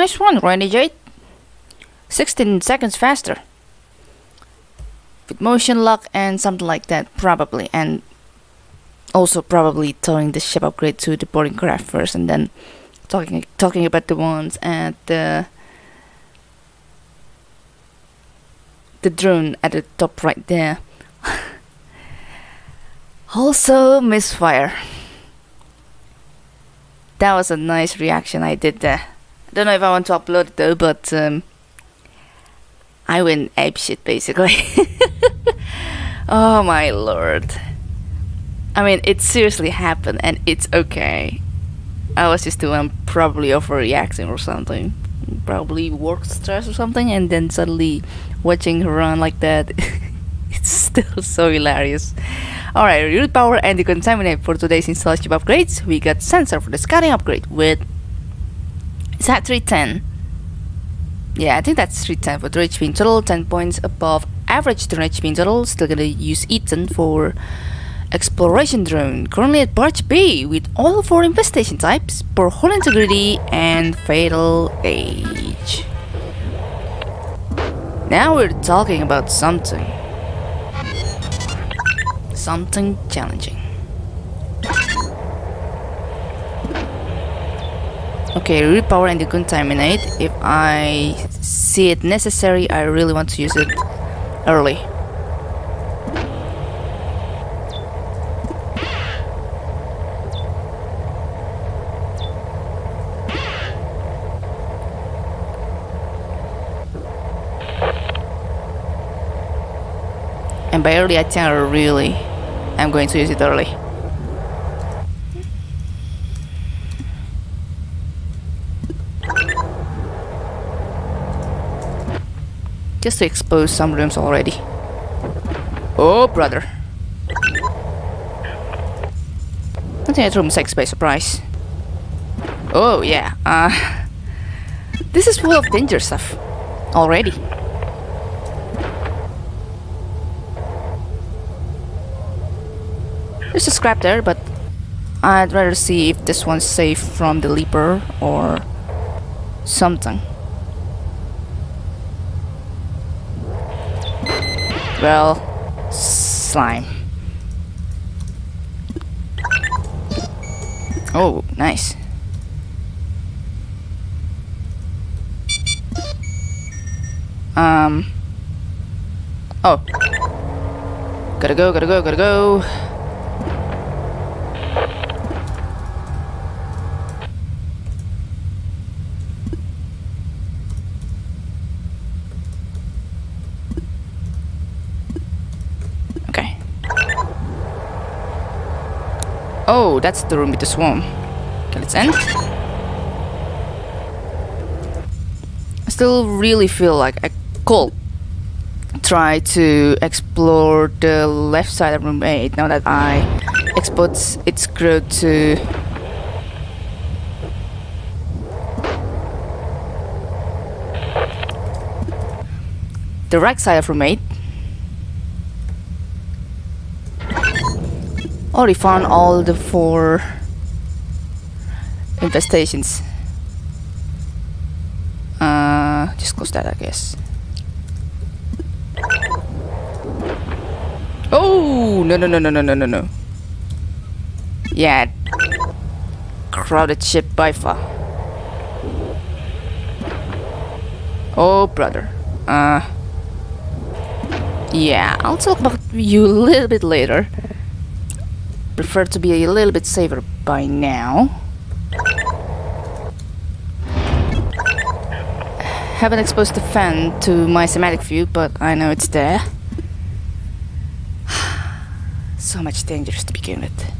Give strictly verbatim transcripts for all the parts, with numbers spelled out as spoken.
Nice one, Randy J. sixteen seconds faster. With motion lock and something like that, probably. And also probably towing the ship upgrade to the boarding craft first, and then talking talking about the ones at the the drone at the top right there. Also Misfire. That was a nice reaction I did there. I don't know if I want to upload it though, but um, I went apeshit basically. Oh my lord. I mean, it seriously happened and it's okay. I was just doing probably overreacting or something. Probably work stress or something, and then suddenly watching her run like that. It's still so hilarious. Alright, root power and decontaminate for today's installation upgrades. We got sensor for the scouting upgrade with... Is that three ten? Yeah, I think that's three ten for three H P in total, ten points above average three H P in total. Still gonna use Ethan for Exploration Drone, currently at Barge B with all four Infestation Types, Poor Hull Integrity and Fatal Age. Now we're talking about something. Something challenging. Okay, repower and decontaminate. If I see it necessary, I really want to use it early. And by early, I think I really am going to use it early. Just to expose some rooms already. Oh, brother. I think I threw six by surprise. Oh, yeah. Uh, this is full of danger stuff already. There's a scrap there, but I'd rather see if this one's safe from the Leaper or something. Well, slime. Oh, nice. Um. Oh. Gotta go, gotta go, gotta go. Oh, that's the room with the swarm. Okay, let's end. I still really feel like I could try to explore the left side of room eight now that I expose its growth to the right side of room eight. Already found all the four infestations. Uh, just close that, I guess. Oh no no no no no no no no! Yeah, crowded ship by far. Oh brother. Uh, yeah, I'll talk about you a little bit later. Prefer to be a little bit safer by now. Haven't exposed the fan to my semantic view, but I know it's there. So much dangerous to begin with.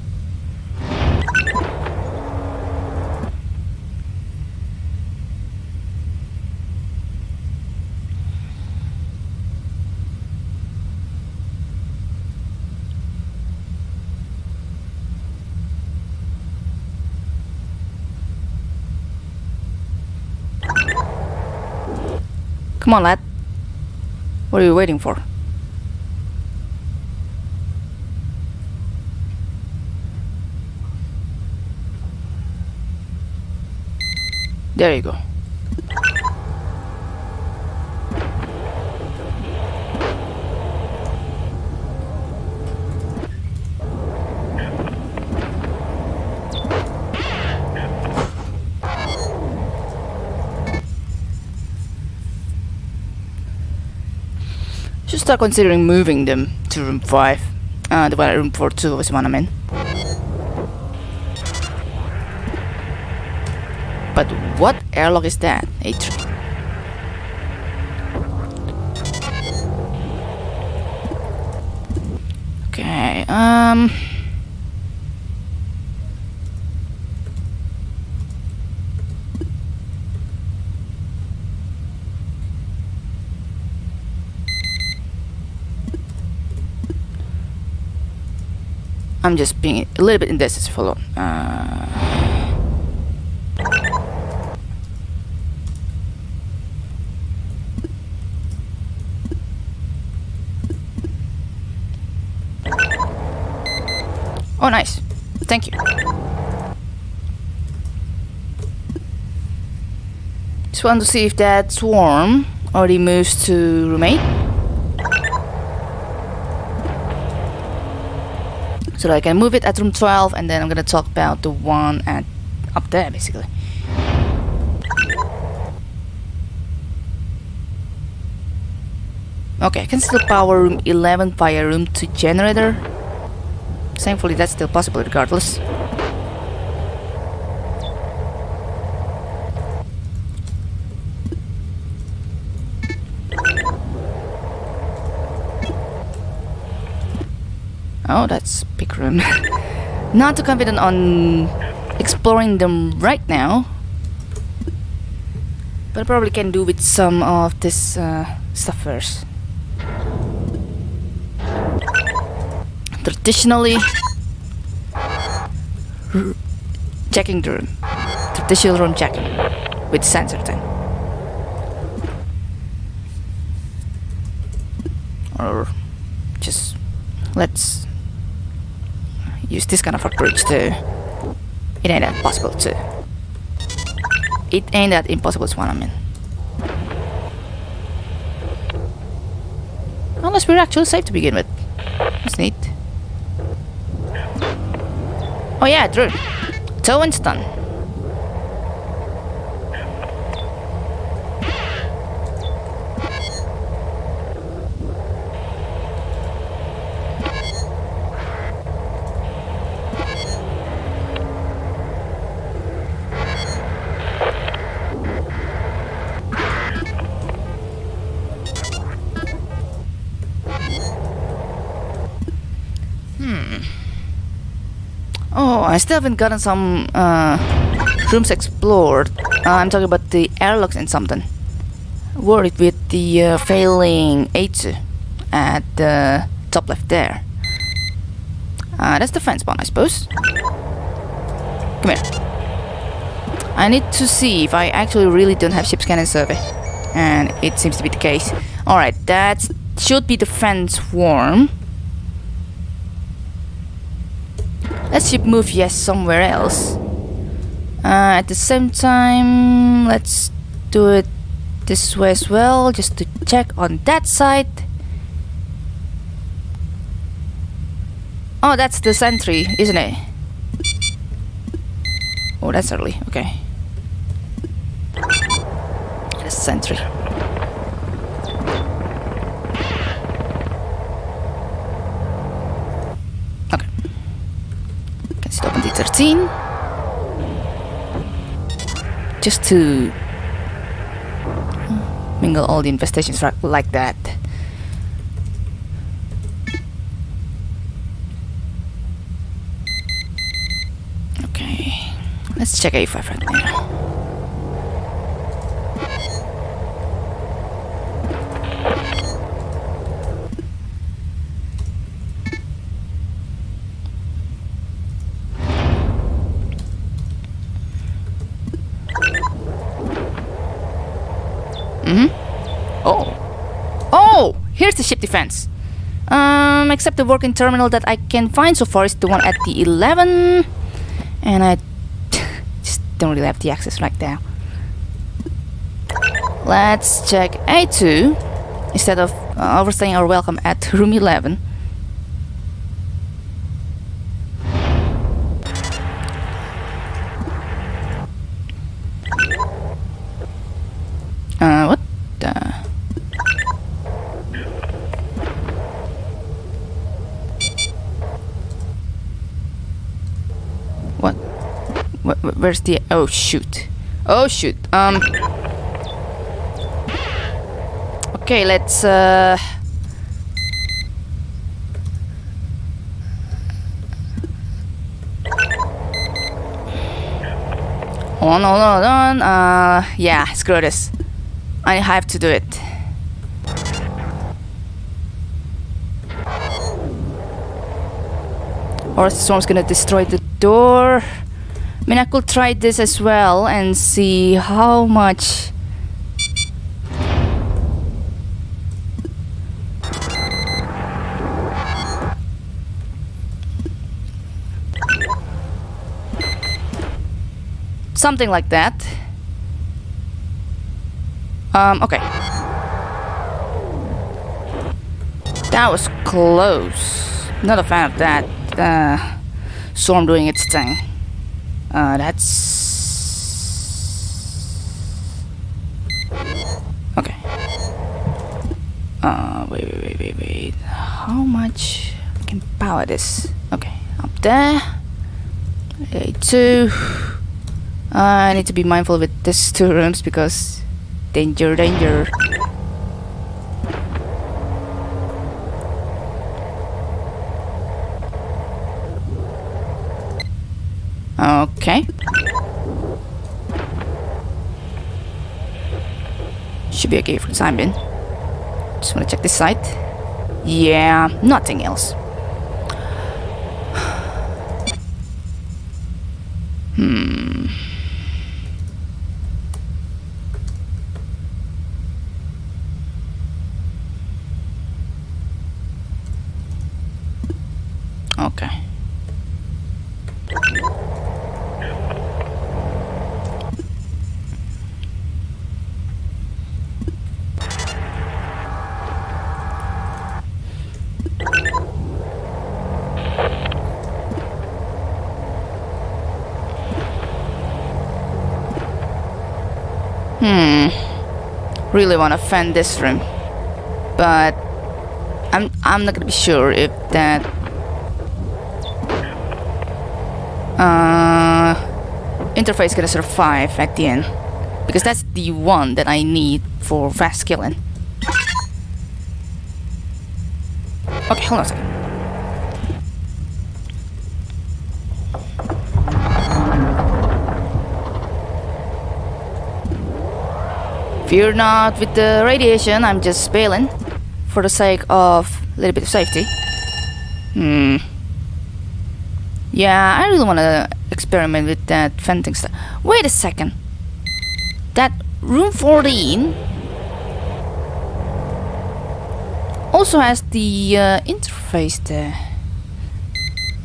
Come on, lad. What are you waiting for? There you go. start considering moving them to room five. Uh, the one at room four too was one I mean. But what airlock is that? A tr- Okay, um... I'm just being a little bit indecisive to follow. Uh, oh, nice. Thank you. Just want to see if that swarm already moves to room eight. So that I can move it at room twelve, and then I'm gonna talk about the one at up there basically. Okay, I can still power room eleven via room two generator. Thankfully, that's still possible regardless. Oh, that's big room. Not too confident on exploring them right now, but I probably can do with some of this uh, stuff first. Traditionally, checking the room. Traditional room checking with sensor thing. Or just let's use this kind of approach too. It ain't that possible too. It ain't that impossible is what I mean. Unless we're actually safe to begin with. That's neat. Oh yeah, true. Toe and stun. I still haven't gotten some uh, rooms explored. Uh, I'm talking about the airlocks and something. Worried with the uh, failing A two at the top left there. Uh, that's the fan spawn, I suppose. Come here. I need to see if I actually really don't have ship scanning survey. And it seems to be the case. Alright, that should be the fan swarm. Let's ship move, yes, somewhere else. Uh, at the same time, let's do it this way as well, just to check on that side. Oh, that's the sentry, isn't it? Oh, that's early, okay. That's the sentry. thirteen, just to mingle all the infestations like that. Okay, let's check A five right now. The ship defense. Um, except the working terminal that I can find so far is the one at the eleven, and I just don't really have the access right now. Let's check A two instead of uh, overstaying our welcome at room eleven. Uh, what? where's the... Oh, shoot. Oh, shoot. Um... Okay, let's... Uh, Hold on, hold on, uh, yeah, screw this. I have to do it. Or the storm's gonna destroy the door. I mean, I could try this as well and see how much... Something like that. Um, okay. That was close. Not a fan of that. Uh, storm doing its thing. Uh, that's... Okay. Uh, wait, wait, wait, wait, wait. How much I can power this? Okay, up there. Okay, two... Uh, I need to be mindful with these two rooms because danger, danger. Okay. Should be okay for the time being. Just wanna check this side. Yeah, nothing else. Hmm. Okay. Hmm. Really want to fan this room, but I'm I'm not gonna be sure if that. Uh, interface is gonna survive at the end because that's the one that I need for fast killing. Okay, hold on a second. Fear not with the radiation, I'm just bailing for the sake of a little bit of safety. Hmm. Yeah, I really want to experiment with that venting stuff. Wait a second. That room fourteen also has the uh, interface there.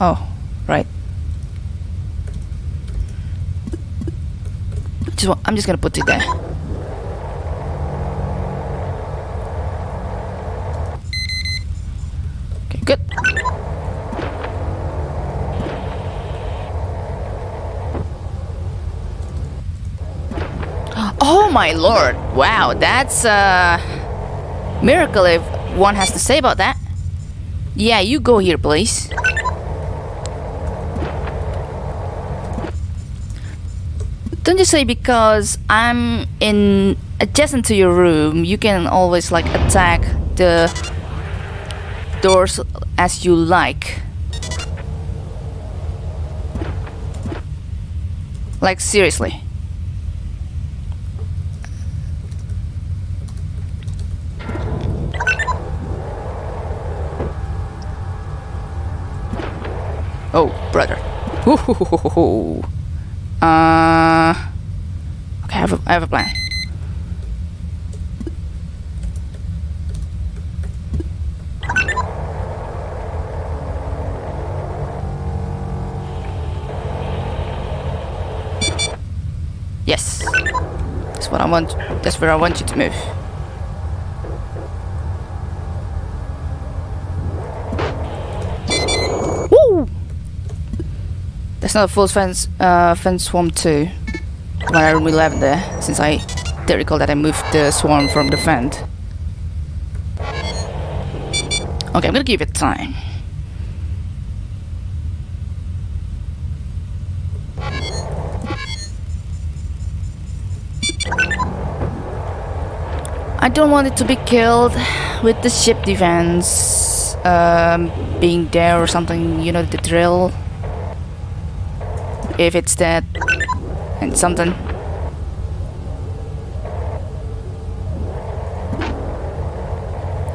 Oh, right. Just want, I'm just gonna put it there. Okay, good. Oh my lord, wow, that's a miracle if one has to say about that. Yeah, you go here, please. Don't you say because I'm in adjacent to your room, you can always like attack the doors as you like. Like seriously. Oh, brother. Ooh. Uh, okay, I have, a, I have a plan. Yes. That's what I want. That's where I want you to move. That's not a full fence, uh, fence swarm too. When I really left there, since I did recall that I moved the swarm from the vent. Okay, I'm gonna give it time. I don't want it to be killed with the ship defense um, being there or something, you know, the drill. If it's that and something.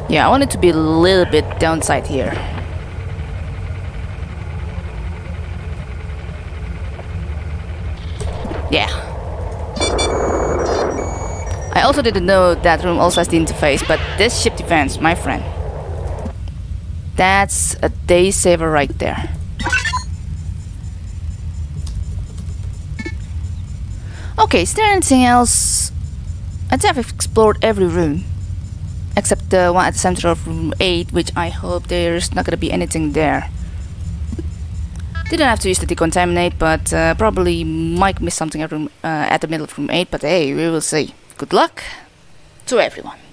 Yeah, I want it to be a little bit downside here. Yeah. I also didn't know that room also has the interface, but this ship defense, my friend. That's a day saver right there. Okay, is there anything else? I'd say I've explored every room. Except the one at the center of room eight, which I hope there's not gonna be anything there. Didn't have to use the decontaminate, but uh, probably might miss something at, room, uh, at the middle of room eight, but hey, we will see. Good luck to everyone.